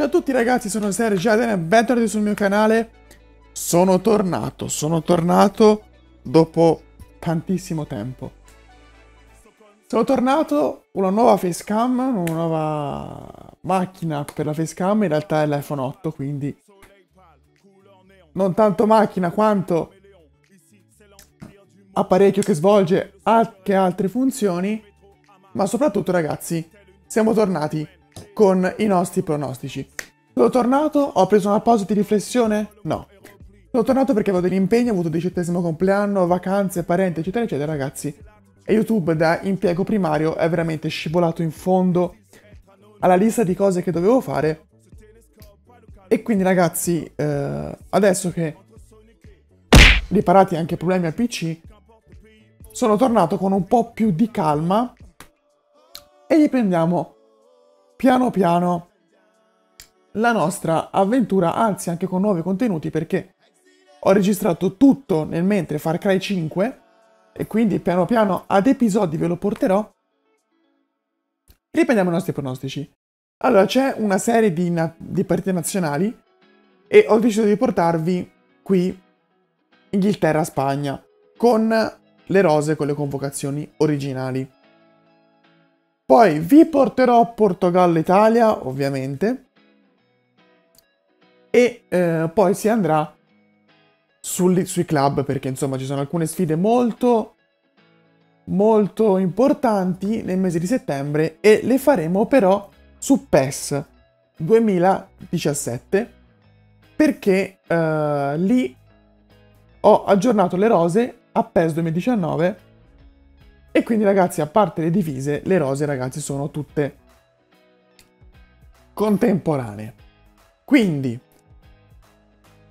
Ciao a tutti ragazzi, sono Serj Adriyan e bentornati sul mio canale. Sono tornato dopo tantissimo tempo. Sono tornato con una nuova facecam, una nuova macchina per la facecam. In realtà è l'iPhone 8, quindi non tanto macchina quanto apparecchio che svolge anche altre funzioni. Ma soprattutto ragazzi, siamo tornati con i nostri pronostici. Sono tornato, ho preso una pausa di riflessione? No. Sono tornato perché avevo degli impegni, ho avuto il 18° compleanno, vacanze, parenti, eccetera, eccetera, ragazzi. E YouTube da impiego primario è veramente scivolato in fondo alla lista di cose che dovevo fare. E quindi ragazzi, adesso che riparati anche problemi al PC, sono tornato con un po' più di calma e riprendiamo piano piano la nostra avventura, anzi anche con nuovi contenuti, perché ho registrato tutto nel mentre Far Cry 5 e quindi piano piano ad episodi ve lo porterò. Riprendiamo i nostri pronostici. Allora, c'è una serie di partite nazionali e ho deciso di portarvi qui Inghilterra-Spagna con le rose, con le convocazioni originali. Poi vi porterò Portogallo-Italia, ovviamente, e poi si andrà sui club, perché insomma ci sono alcune sfide molto importanti nel mese di settembre e le faremo però su PES 2017, perché lì ho aggiornato le rose a PES 2019. E quindi ragazzi, a parte le divise, le rose ragazzi sono tutte contemporanee. Quindi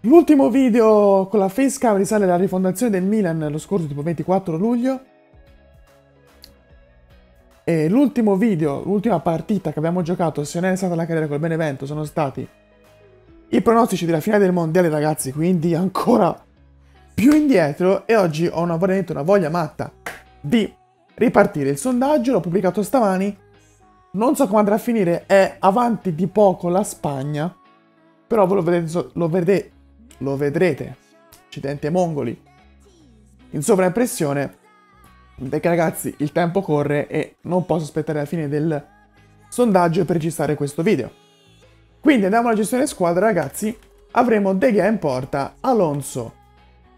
l'ultimo video con la facecam risale alla rifondazione del Milan lo scorso tipo 24 luglio. E l'ultimo video, l'ultima partita che abbiamo giocato, se non è stata la carriera col Benevento, sono stati i pronostici della finale del mondiale ragazzi, quindi ancora più indietro. E oggi ho veramente una voglia matta di ripartire il sondaggio, l'ho pubblicato stamani, non so come andrà a finire, è avanti di poco la Spagna, però voi lo vedrete, accidenti ai mongoli, in sovraimpressione, perché ragazzi il tempo corre e non posso aspettare la fine del sondaggio per registrare questo video. Quindi andiamo alla gestione squadra ragazzi, avremo De Gea in porta, Alonso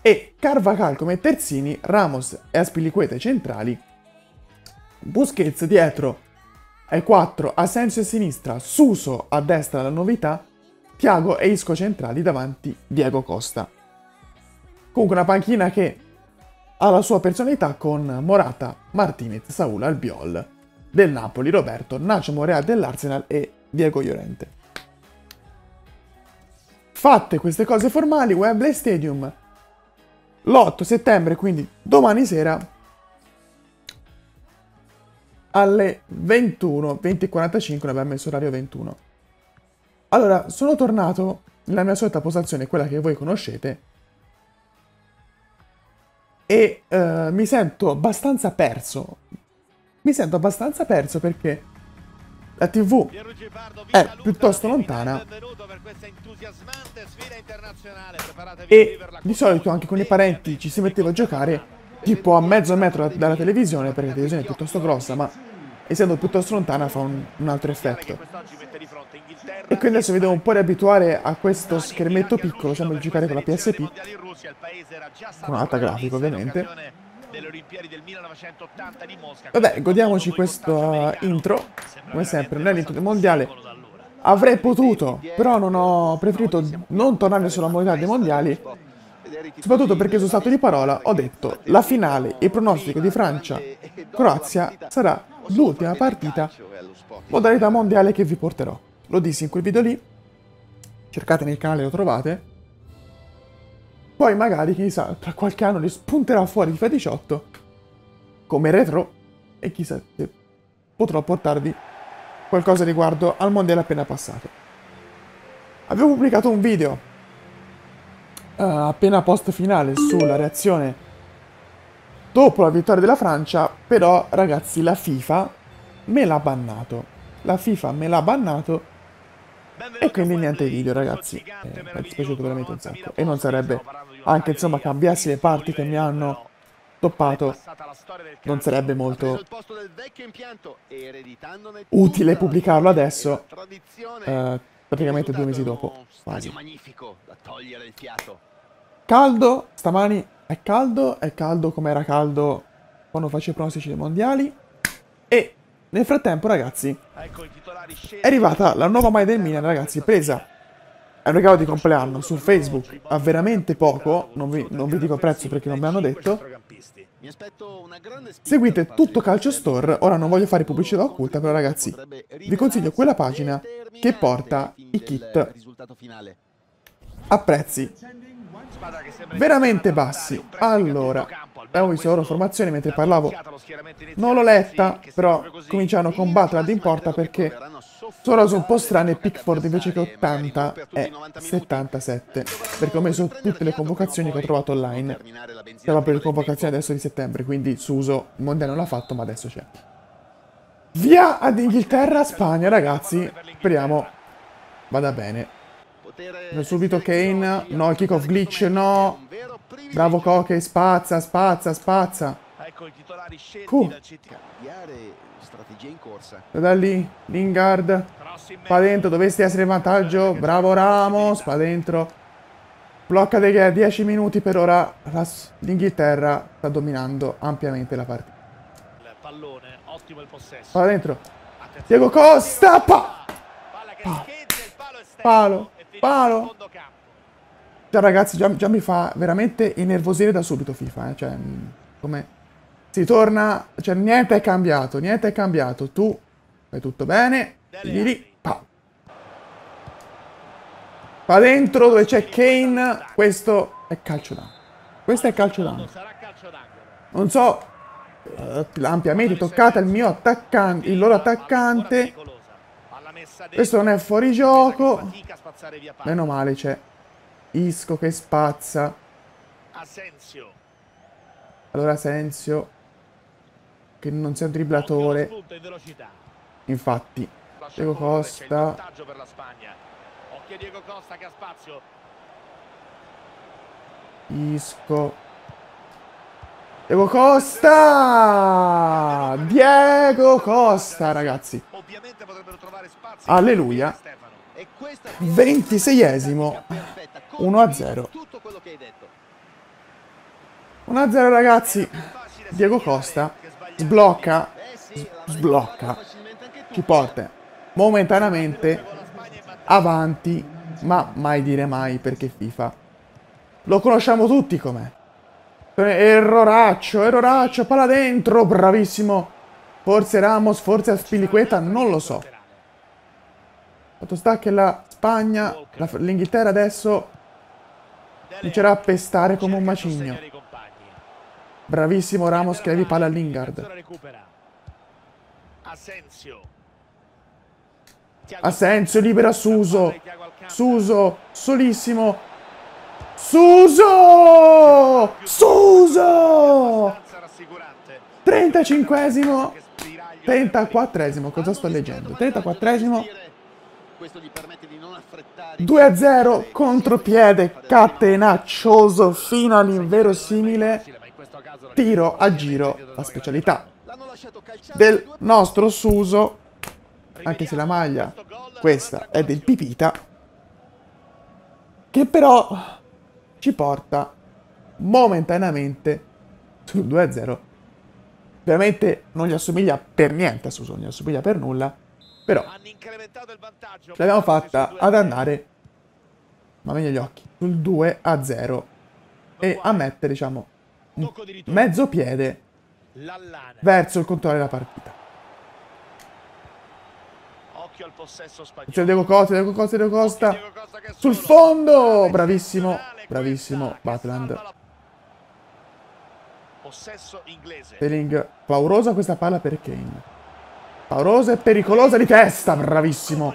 e Carvajal come terzini, Ramos e Azpilicueta centrali, Busquets dietro ai 4, Asensio a sinistra, Suso a destra la novità, Thiago e Isco centrali, davanti Diego Costa. Comunque una panchina che ha la sua personalità con Morata, Martinez, Saúl, Albiol del Napoli, Roberto, Nacho Morea dell'Arsenal e Diego Llorente. Fatte queste cose formali, Wembley Stadium l'8 settembre, quindi domani sera alle 21, 20:45, abbiamo messo orario 21. Allora, sono tornato nella mia solita postazione, quella che voi conoscete, e mi sento abbastanza perso. Mi sento abbastanza perso perché la TV è piuttosto lontana e di solito anche con i parenti ci si metteva a giocare tipo a mezzo metro dalla televisione, perché la televisione è piuttosto grossa, ma essendo piuttosto lontana fa un altro effetto. E quindi adesso vi devo un po' riabituare a questo schermetto piccolo, sembra di giocare con la PSP, con alta grafica ovviamente. Delle Olimpiadi del 1980 di Mosca. Vabbè, godiamoci questo intro, come sempre, non è l'intro del mondiale. Avrei potuto, però non ho preferito non tornare sulla modalità dei mondiali, soprattutto perché sono stato di parola, ho detto la finale, il pronostico di Francia-Croazia sarà l'ultima partita modalità mondiale che vi porterò. Lo dissi in quel video lì, cercate nel canale, lo trovate. Poi magari, chissà, tra qualche anno li spunterà fuori FIFA 18 come retro e chissà se potrò portarvi qualcosa riguardo al mondiale appena passato. Avevo pubblicato un video appena post finale sulla reazione dopo la vittoria della Francia, però ragazzi la FIFA me l'ha bannato. La FIFA me l'ha bannato E quindi niente video, ragazzi, mi è dispiaciuto veramente un sacco. E non sarebbe, anche insomma cambiassi le parti che mi hanno toppato, non sarebbe molto utile pubblicarlo adesso, praticamente 2 mesi dopo. Quasi. Caldo, stamani è caldo come era caldo quando facevo i pronostici dei mondiali. E nel frattempo, ragazzi, è arrivata la nuova maglia del Milan, ragazzi, presa. È un regalo di compleanno su Facebook, a veramente poco, non vi dico prezzo perché non me l'hanno detto. Seguite tutto Calcio Store, ora non voglio fare pubblicità occulta, però ragazzi, vi consiglio quella pagina che porta i kit a prezzi veramente bassi. Allora, abbiamo visto la loro formazione mentre parlavo, non l'ho letta, però cominciano con Butland in porta perché sono cose un po' strane. Pickford invece che 80 è 77, perché ho messo tutte le convocazioni che ho trovato online. Stava per le convocazioni adesso di settembre, quindi Suso il mondiale non l'ha fatto, ma adesso c'è. Via ad Inghilterra, Spagna, ragazzi, speriamo vada bene. Subito Kane, no, il kick-off glitch, no. Bravo Koke, spazza, spazza, spazza. Ecco i titolari scelti dal CTA. Strategia in corsa. Da lì, Lingard. Fa dentro, dovresti essere in vantaggio. Bravo Ramos, fa dentro. Blocca De Gea, 10 minuti per ora. L'Inghilterra sta dominando ampiamente la partita. Pallone, ottimo il possesso. Fa dentro. Diego Costa, palo. Cioè, ragazzi, già mi fa veramente innervosire da subito FIFA, eh? Cioè, come si torna, cioè niente è cambiato, niente è cambiato. Tu fai tutto bene, lì, va dentro dove c'è Kane. Questo è calcio d'angolo. Questo è calcio d'angolo. Non so, ampiamente toccata il mio attaccante, il loro attaccante. Questo non è fuori gioco. Meno male c'è Isco che spazza. Allora Asensio, che non sia un dribblatore. Infatti Diego Costa. Isco. Diego Costa! Diego Costa, ragazzi. Alleluia. 26esimo. 1-0. 1-0, ragazzi. Diego Costa sblocca. Sblocca. Ci porta momentaneamente avanti, ma mai dire mai, perché FIFA lo conosciamo tutti com'è. Erroraccio, erroraccio, palla dentro, bravissimo. Forse Ramos, forse Azpilicueta, non lo so. Fatto sta che la Spagna, l'Inghilterra adesso inizierà a pestare come un macigno. Bravissimo Ramos che levi palla a Lingard. Asensio libera Suso. Suso, solissimo. Suso! Suso! 35esimo. 34esimo, cosa sto leggendo? 34esimo. 2-0, contropiede catenaccioso fino all'inverosimile tiro a giro, la specialità del nostro Suso, anche se la maglia questa è del Pipita, che però ci porta momentaneamente sul 2-0. Ovviamente non gli assomiglia per niente a Suso, non gli assomiglia per nulla. Però l'abbiamo fatta ad andare, ma meglio gli occhi, sul 2-0 e a mettere, diciamo, un mezzo piede verso il controllo della partita. C'è Diego Costa, Diego Costa, Diego Costa, sul fondo, bravissimo, bravissimo Butland. Sterling, paurosa questa palla per Kane. Paurosa e pericolosa di testa, bravissimo.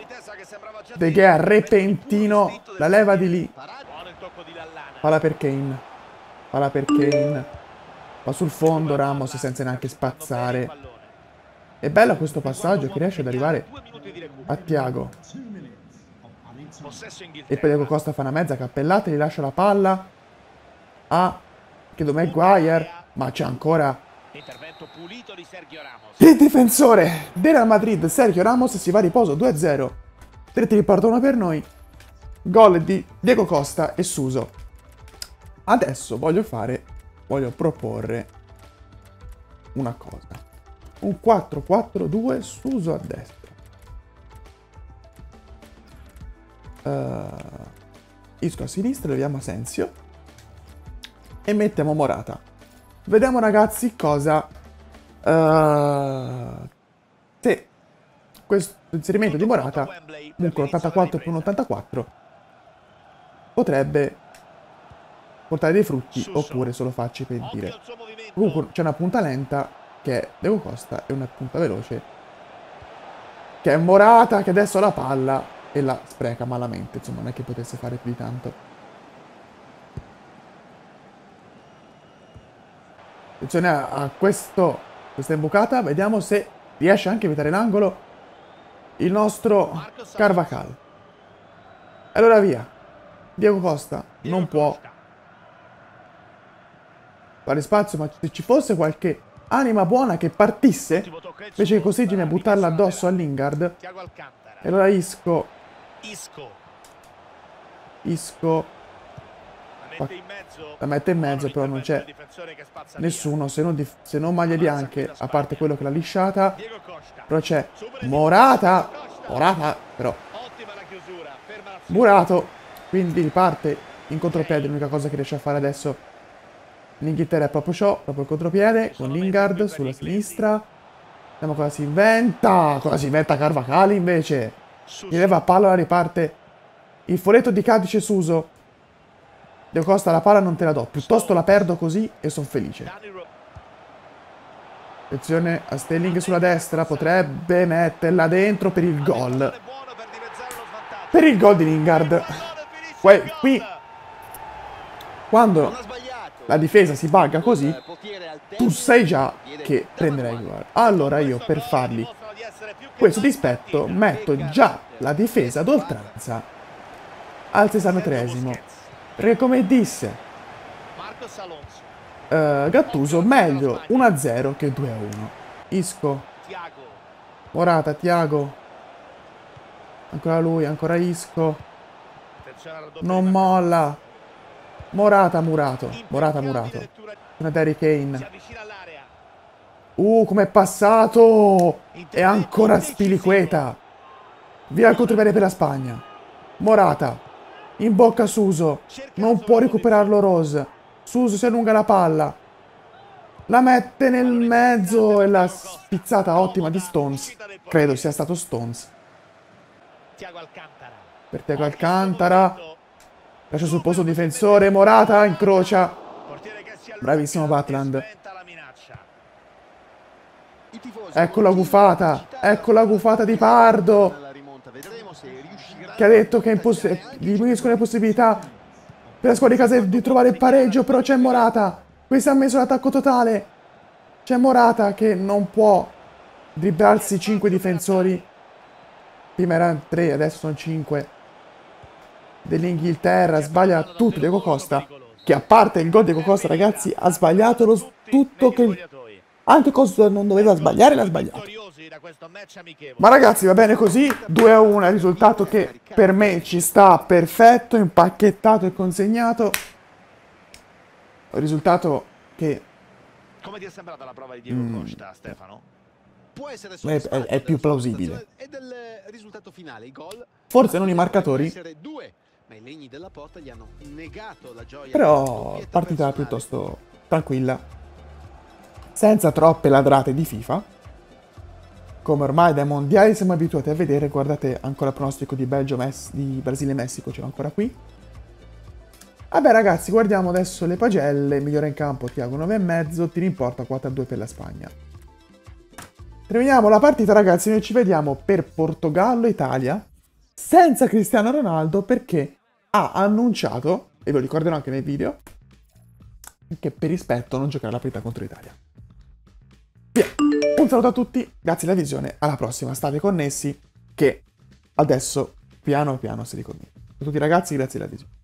De Gea repentino, la leva di lì. Palla per Kane. Palla per Kane. Va sul fondo Ramos senza neanche spazzare. È bello questo passaggio che riesce ad arrivare a Thiago. E poi Diego Costa fa una mezza cappellata, gli lascia la palla a credo Maguire, ma c'è ancora l'intervento pulito di Sergio Ramos. Il difensore del Real Madrid, Sergio Ramos, si va a riposo 2-0. 3 tiri per 1 per noi. Gol di Diego Costa e Suso. Adesso voglio proporre una cosa. Un 4-4-2, Suso a destra. Isco a sinistra, leviamo Asensio e mettiamo Morata. Vediamo ragazzi cosa se questo inserimento di Morata, comunque 84 più 84, potrebbe portare dei frutti oppure solo farci pentire. Comunque c'è una punta lenta che è Diego Costa e una punta veloce che è Morata, che adesso ha la palla e la spreca malamente, insomma non è che potesse fare più di tanto. Attenzione a questa imbucata, vediamo se riesce anche a evitare l'angolo il nostro Carvajal. E allora via, Diego Costa non può fare spazio, ma se ci fosse qualche anima buona che partisse, invece che così viene a buttarla addosso a Lingard. E allora Isco la mette in mezzo, però non c'è nessuno se non maglie bianche, a parte quello che l'ha lisciata. Però c'è Morata però murato, quindi riparte in contropiede. L'unica cosa che riesce a fare adesso l'Inghilterra è proprio ciò, proprio il contropiede con Lingard sulla sinistra. Vediamo cosa si inventa. Cosa si inventa Carvajal invece? Gli leva palla, riparte il folletto di Cadice Suso. Diego Costa, la palla non te la do, piuttosto la perdo così e sono felice. Attenzione a Sterling sulla destra, potrebbe metterla dentro per il gol. Per il gol di Lingard. Qui quando la difesa si bugga così, tu sai già che prenderai il gol. Allora io, per fargli questo dispetto, metto già la difesa ad oltranza al 63esimo. Perché come disse Gattuso, meglio 1-0 che 2-1. Isco, Morata, Thiago, ancora lui, ancora Isco, non molla. Morata murato. Una Derry Kane. Com'è passato! E ancora Spiliqueta. Via il contropiede per la Spagna. Morata. In bocca Suso. Non può recuperarlo Rose. Suso si allunga la palla. La mette nel mezzo e la spizzata ottima di Stones. Credo sia stato Stones. Per Thiago Alcantara. Lascia sul posto un difensore, Morata incrocia. Bravissimo Butland. Ecco la gufata. Ecco la gufata di Pardo, che ha detto che diminuiscono le possibilità per la squadra di casa di trovare il pareggio. Però c'è Morata. Qui si è messo l'attacco totale. C'è Morata che non può dribblarsi 5 difensori. Prima erano 3, adesso sono 5. Dell'Inghilterra, sbaglia tutto Diego Costa, che a parte il gol di Diego Costa ragazzi ha sbagliato tutto, che anche Costa non doveva sbagliare, l'ha sbagliato. Ma ragazzi va bene così, 2-1 è il risultato che per me ci sta perfetto, impacchettato e consegnato. Un risultato che come ti è sembrata la prova di Diego Costa, Stefano? È più plausibile. Forse non i marcatori, ma i legni della porta gli hanno negato la gioia. Però partita piuttosto tranquilla, senza troppe ladrate di FIFA, come ormai dai mondiali siamo abituati a vedere. Guardate ancora il pronostico di Brasile e Messico, c'è ancora qui. Vabbè ragazzi, guardiamo adesso le pagelle. Migliore in campo Thiago 9,5, tiri in porta 4-2 per la Spagna. Terminiamo la partita ragazzi, noi ci vediamo per Portogallo-Italia. Senza Cristiano Ronaldo, perché ha annunciato, e ve lo ricorderò anche nel video, che per rispetto non giocherà la partita contro l'Italia. Via. Un saluto a tutti, grazie della visione, alla prossima, state connessi che adesso piano piano si riconnette. tutti ragazzi, grazie della visione.